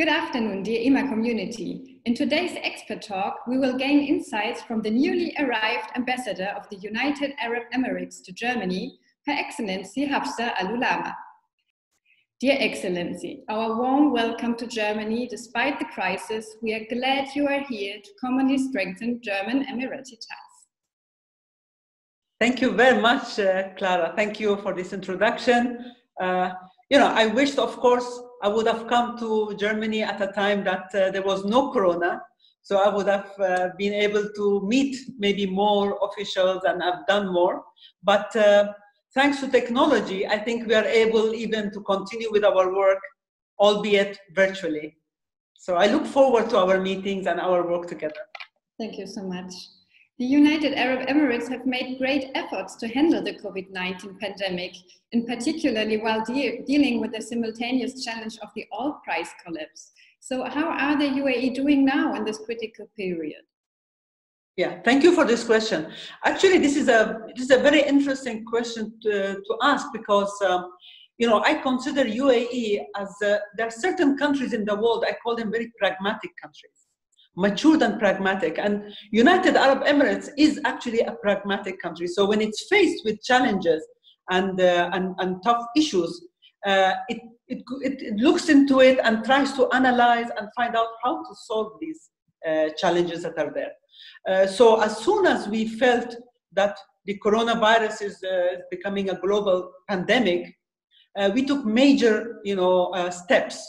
Good afternoon, dear EMA community. In today's expert talk, we will gain insights from the newly arrived ambassador of the United Arab Emirates to Germany, Her Excellency Hafsa Al Ulama. Dear Excellency, our warm welcome to Germany. Despite the crisis, we are glad you are here to commonly strengthen German Emirati ties. Thank you very much, Clara. Thank you for this introduction. I wished, of course, I would have come to Germany at a time that there was no corona, so I would have been able to meet maybe more officials and have done more. But thanks to technology, I think we are able even to continue with our work, albeit virtually. So I look forward to our meetings and our work together. Thank you so much. The United Arab Emirates have made great efforts to handle the COVID-19 pandemic, in particularly while dealing with the simultaneous challenge of the oil price collapse. So how are the UAE doing now in this critical period? Yeah, thank you for this question. Actually, this is a very interesting question to ask because, I consider UAE as, there are certain countries in the world, I call them very pragmatic countries. Matured and pragmatic, and United Arab Emirates is actually a pragmatic country. So when it's faced with challenges and tough issues, it looks into it and tries to analyze and find out how to solve these challenges that are there. So as soon as we felt that the coronavirus is becoming a global pandemic, we took major, steps.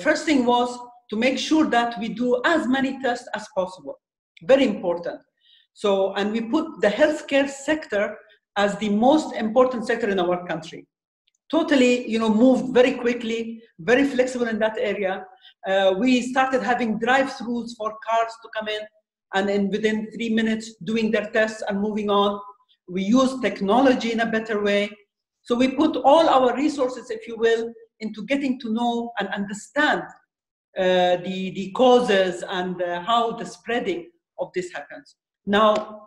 First thing was to make sure that we do as many tests as possible. Very important. So, and we put the healthcare sector as the most important sector in our country. Totally, moved very quickly, very flexible in that area. We started having drive-throughs for cars to come in, and then within 3 minutes doing their tests and moving on. We used technology in a better way. So we put all our resources, if you will, into getting to know and understand the causes and how the spreading of this happens. Now,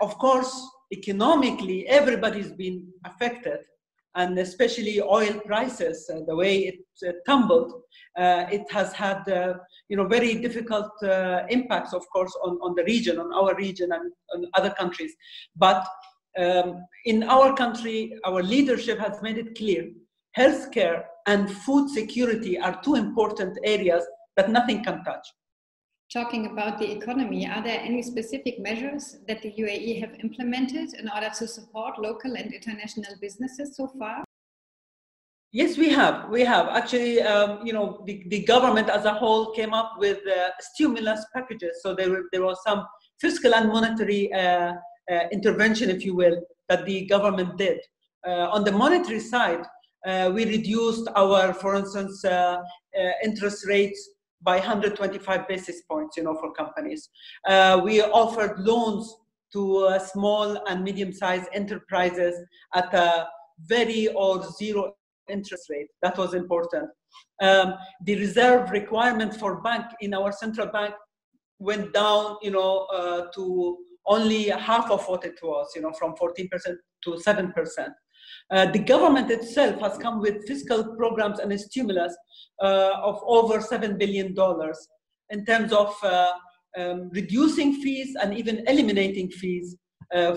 of course, economically, everybody's been affected, and especially oil prices, the way it tumbled, it has had, very difficult impacts, of course, on the region, on our region and on other countries. But in our country, our leadership has made it clear. Healthcare and food security are two important areas that nothing can touch. Talking about the economy, are there any specific measures that the UAE have implemented in order to support local and international businesses so far? Yes, we have. We have. Actually, the government as a whole came up with stimulus packages. So there was some fiscal and monetary intervention, if you will, that the government did. On the monetary side, we reduced our, for instance, interest rates by 125 basis points, for companies. We offered loans to small and medium-sized enterprises at a very or zero interest rate. That was important. The reserve requirement for bank in our central bank went down, to only half of what it was, from 14% to 7%. The government itself has come with fiscal programs and a stimulus of over $7 billion in terms of reducing fees and even eliminating fees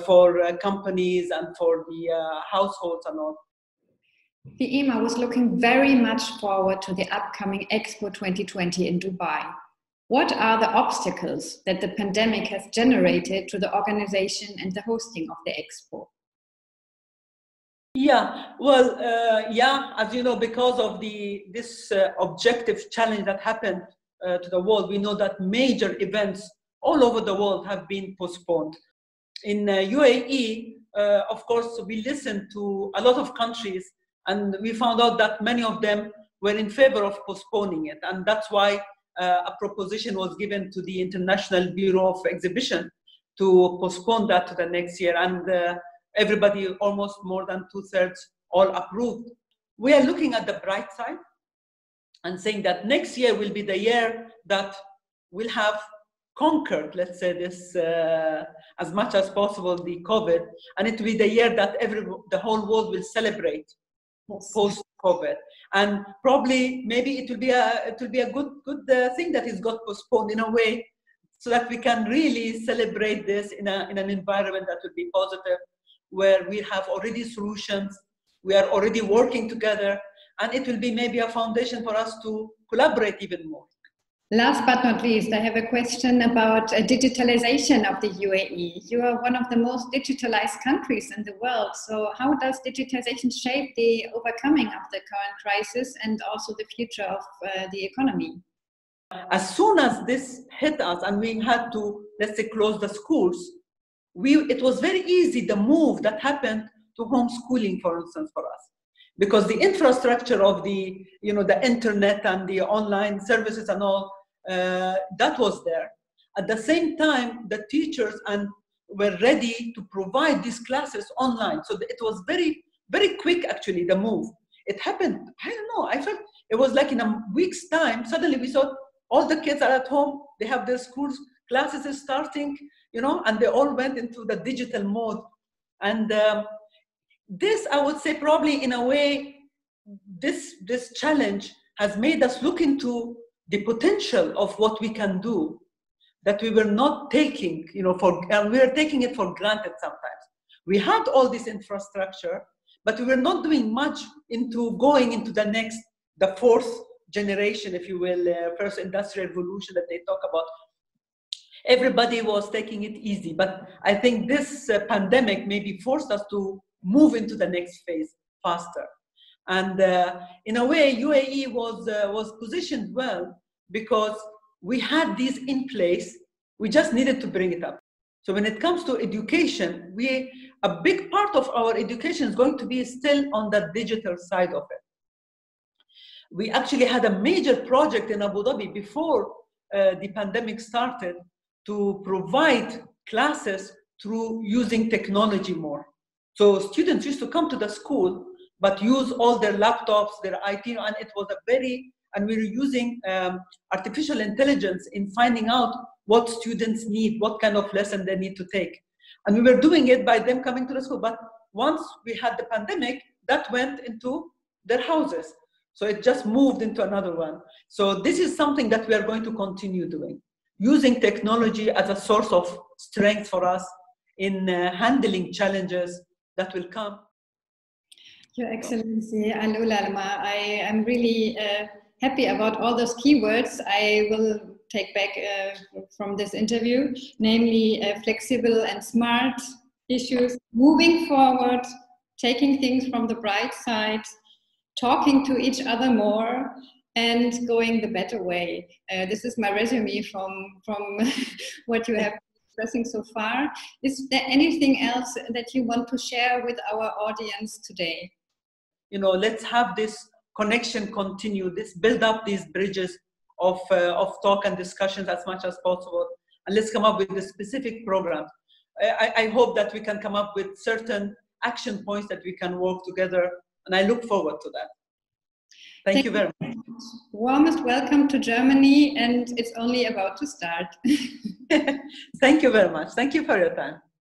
for companies and for the households and all. The EMA was looking very much forward to the upcoming Expo 2020 in Dubai. What are the obstacles that the pandemic has generated to the organization and the hosting of the Expo? Yeah, well, as you know, because of this objective challenge that happened to the world, we know that major events all over the world have been postponed. In UAE, of course, we listened to a lot of countries, and we found out that many of them were in favor of postponing it. And that's why a proposition was given to the International Bureau of Exhibition to postpone that to the next year. And everybody, almost more than 2/3, all approved. We are looking at the bright side and saying that next year will be the year that we'll have conquered, let's say this, as much as possible, the COVID, and it will be the year that the whole world will celebrate, yes, post COVID, and probably maybe it will be a good thing that it got postponed in a way, so that we can really celebrate this in an environment that will be positive, where we have already solutions, we are already working together, and it will be maybe a foundation for us to collaborate even more. Last but not least, I have a question about digitalization of the UAE. You are one of the most digitalized countries in the world. So how does digitalization shape the overcoming of the current crisis and also the future of the economy? As soon as this hit us and we had to, let's say, close the schools, it was very easy, the move that happened to homeschooling, for instance, for us. Because the infrastructure of the, the internet and the online services and all, that was there. At the same time, the teachers were ready to provide these classes online. So it was very, very quick, actually, the move. It happened, I don't know, I felt it was like in a week's time, suddenly we saw all the kids are at home, they have their schools, classes are starting, and they all went into the digital mode. And this, I would say, probably in a way, this challenge has made us look into the potential of what we can do that we were not taking, and we are taking it for granted sometimes. We had all this infrastructure, but we were not doing much into going into the fourth generation, if you will, first industrial revolution that they talk about. Everybody was taking it easy, but I think this pandemic maybe forced us to move into the next phase faster. And in a way, UAE was positioned well because we had these in place. We just needed to bring it up. So when it comes to education, a big part of our education is going to be still on the digital side of it. We actually had a major project in Abu Dhabi before the pandemic started to provide classes through using technology more. So students used to come to the school, but use all their laptops, their IT, and it was and we were using artificial intelligence in finding out what students need, what kind of lesson they need to take. And we were doing it by them coming to the school. But once we had the pandemic, that went into their houses. So it just moved into another one. So this is something that we are going to continue doing, using technology as a source of strength for us in handling challenges that will come. Your Excellency Al Ulama, I am really happy about all those keywords I will take back from this interview, namely flexible and smart issues, moving forward, taking things from the bright side, talking to each other more, and going the better way. This is my resume from what you have expressing so far. Is there anything else that you want to share with our audience today? Let's have this connection continue, build up these bridges of talk and discussions as much as possible, and let's come up with the specific programs. I hope that we can come up with certain action points that we can work together, and I look forward to that. Thank you very much. Warmest welcome to Germany, and it's only about to start. Thank you very much. Thank you for your time.